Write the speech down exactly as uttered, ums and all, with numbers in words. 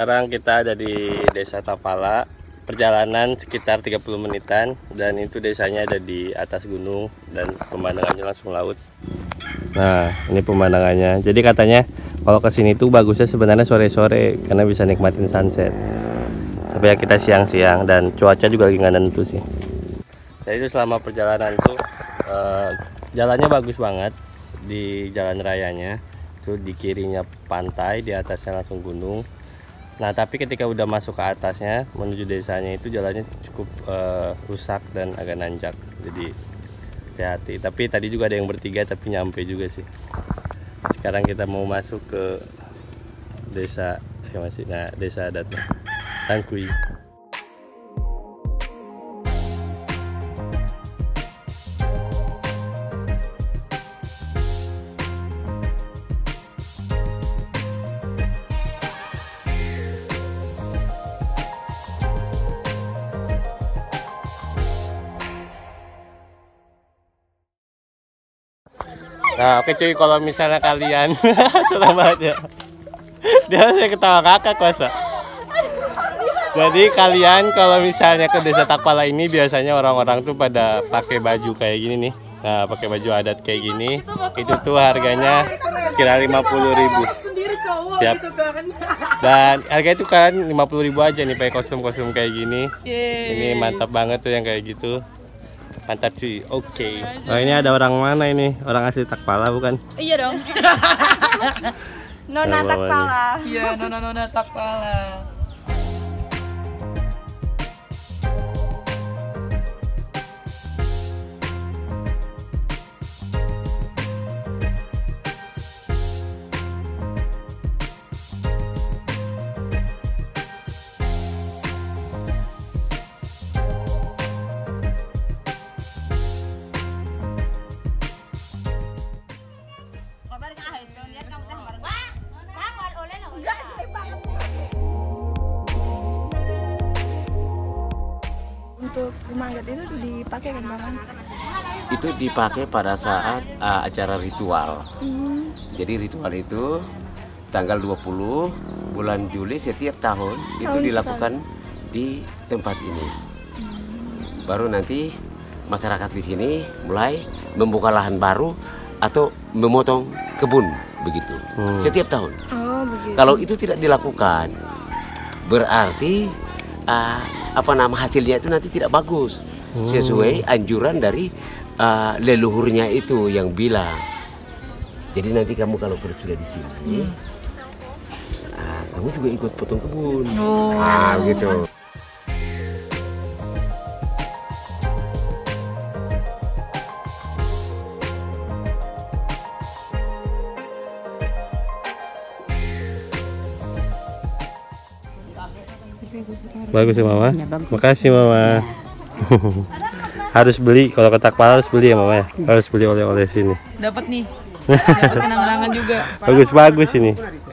Sekarang kita ada di Desa Takpala, perjalanan sekitar tiga puluh menitan, dan itu desanya ada di atas gunung dan pemandangannya langsung laut. Nah, ini pemandangannya. Jadi katanya kalau kesini tuh bagusnya sebenarnya sore-sore karena bisa nikmatin sunset. Tapi ya kita siang-siang dan cuaca juga lagi nggak nentu sih. Jadi itu selama perjalanan tuh eh, jalannya bagus banget di jalan rayanya. Itu di kirinya pantai, di atasnya langsung gunung. Nah, tapi ketika udah masuk ke atasnya menuju desanya itu jalannya cukup uh, rusak dan agak nanjak. Jadi hati-hati. Tapi tadi juga ada yang bertiga tapi nyampe juga sih. Sekarang kita mau masuk ke desa ya masih nah, desa adat Tangkui. Nah, oke cuy, kalau misalnya kalian serem banget ya. Dia saya ketawa kakak kuasa. Jadi kalian kalau misalnya ke Desa Takpala ini biasanya orang-orang tuh pada pakai baju kayak gini nih. Nah, pakai baju adat kayak gini. Itu tuh harganya kira lima puluh ribu. Siap. Dan harga itu kan lima puluh ribu aja nih pakai kostum-kostum kayak gini. Ini mantap banget tuh yang kayak gitu. Mantap cuy, oke. Okay. Nah, ini ada orang mana ini? Orang asli Takpala bukan? Iya dong. Nona Takpala. Iya, Nona Nona Takpala. Untuk rumah adat itu dipakai kan Bang? Itu dipakai pada saat uh, acara ritual. Hmm. Jadi ritual itu tanggal dua puluh bulan Juli setiap tahun, tahun itu dilakukan sekali di tempat ini. Hmm. Baru nanti masyarakat di sini mulai membuka lahan baru atau memotong kebun begitu. Hmm. Setiap tahun. Oh, begitu. Kalau itu tidak dilakukan berarti uh, apa nama hasilnya itu nanti tidak bagus sesuai anjuran dari uh, leluhurnya itu yang bilang. Jadi nanti kamu kalau sudah di sini, hmm. nah, kamu juga ikut potong kebun, oh. nah, gitu. Bagus ya Mama, ya, bagus. Makasih Mama. Ya. Harus beli, kalau ke Takpala harus beli ya Mama ya. Harus beli oleh-oleh sini. Dapat nih, dapat kenang-kenangan juga. Bagus-bagus ini.